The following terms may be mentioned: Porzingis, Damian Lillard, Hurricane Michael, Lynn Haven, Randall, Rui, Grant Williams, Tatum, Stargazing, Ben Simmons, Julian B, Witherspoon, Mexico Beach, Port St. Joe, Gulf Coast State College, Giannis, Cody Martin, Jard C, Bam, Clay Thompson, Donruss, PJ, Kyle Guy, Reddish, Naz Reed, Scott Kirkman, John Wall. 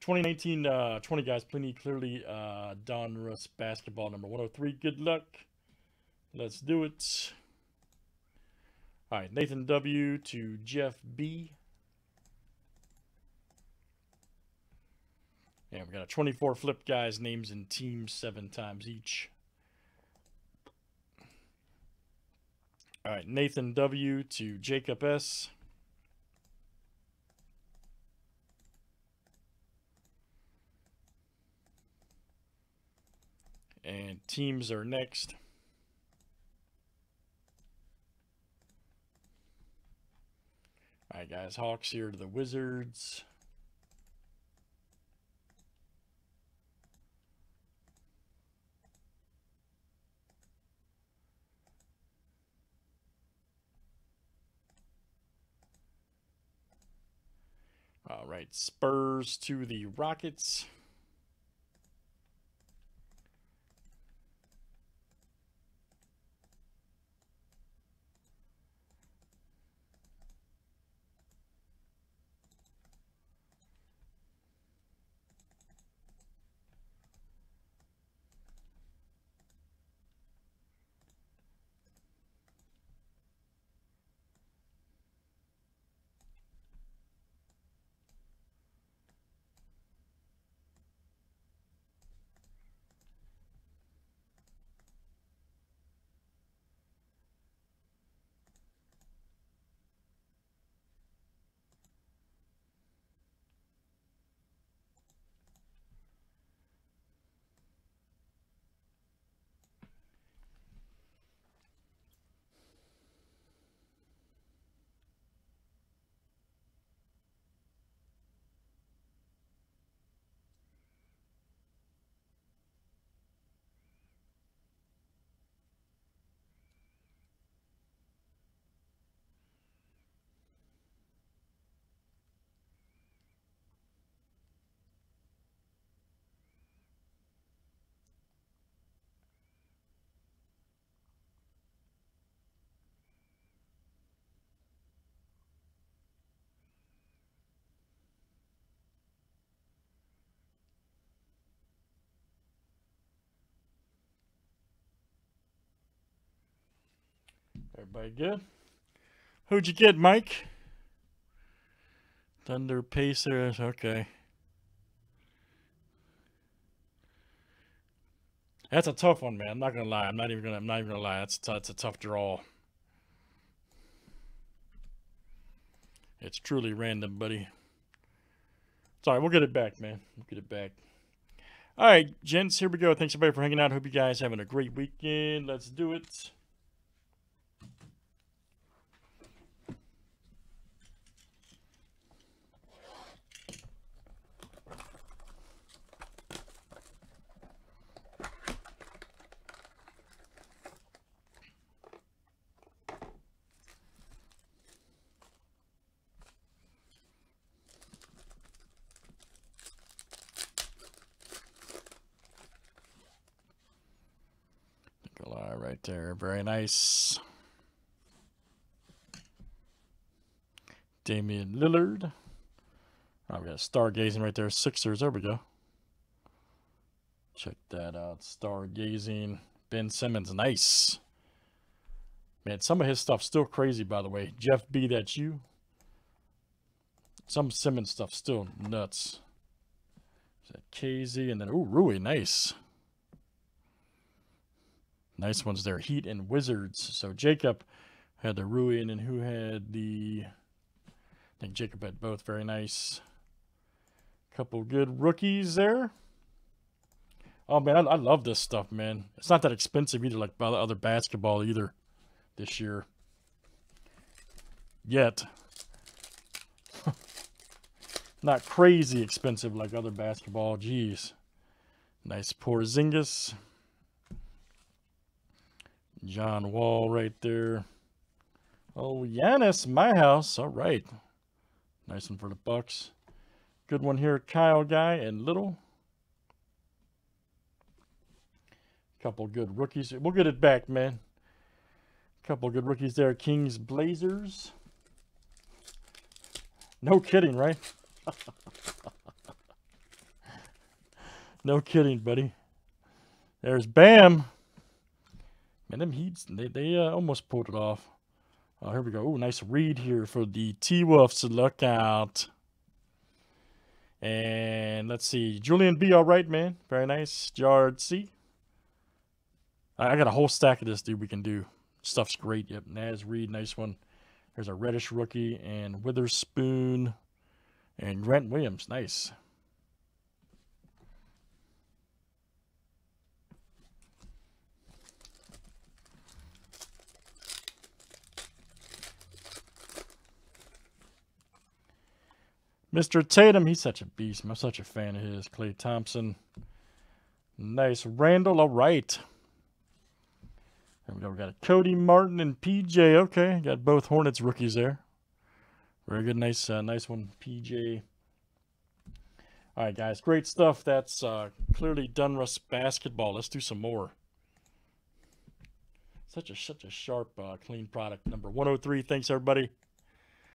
2019, 20 guys, plenty clearly. Donruss basketball number 103. Good luck. Let's do it. All right, Nathan W. to Jeff B. Yeah, we got a 24 flip guys, names and teams 7 times each. All right, Nathan W. to Jacob S. And teams are next. All right, guys, Hawks here to the Wizards. All right, Spurs to the Rockets. Everybody good? Who'd you get, Mike? Thunder, Pacers, okay. That's a tough one, man. I'm not gonna lie. I'm not even gonna lie. That's a tough draw. It's truly random, buddy. Sorry, we'll get it back, man. We'll get it back. All right, gents, here we go. Thanks everybody for hanging out. Hope you guys are having a great weekend. Let's do it. Right there, very nice. Damian Lillard. Oh, we got Stargazing right there. Sixers, there we go. Check that out. Stargazing. Ben Simmons, nice. Man, some of his stuff's still crazy, by the way. Jeff B, that's you. Some Simmons stuff still nuts. Is that KZ? And then, ooh, Rui, nice. Nice ones there, Heat and Wizards. So Jacob had the Rui, and then who had the, I think Jacob had both, very nice. Couple good rookies there. Oh man, I love this stuff, man. It's not that expensive either, like by the other basketball either this year. Yet. Not crazy expensive like other basketball, geez. Nice Porzingis. John Wall right there. Oh, Giannis, my house. All right. Nice one for the Bucks. Good one here, Kyle Guy and Little. Couple good rookies. We'll get it back, man. Couple good rookies there. Kings, Blazers. No kidding, right? No kidding, buddy. There's Bam. Man, them Heats, they almost pulled it off. Oh, here we go. Ooh, nice read here for the T-Wolves to look out. And let's see. Julian B, all right, man. Very nice. Jard C. I got a whole stack of this, dude, we can do. Stuff's great. Yep, Naz Reed, nice one. There's a Reddish rookie and Witherspoon and Grant Williams. Nice. Mr. Tatum, he's such a beast. I'm such a fan of his. Clay Thompson. Nice. Randall, all right. There we go. We got a Cody Martin and PJ. Okay. Got both Hornets rookies there. Very good. Nice, nice one, PJ. All right, guys. Great stuff. That's clearly Donruss basketball. Let's do some more. Such a sharp, clean product. Number 103. Thanks, everybody.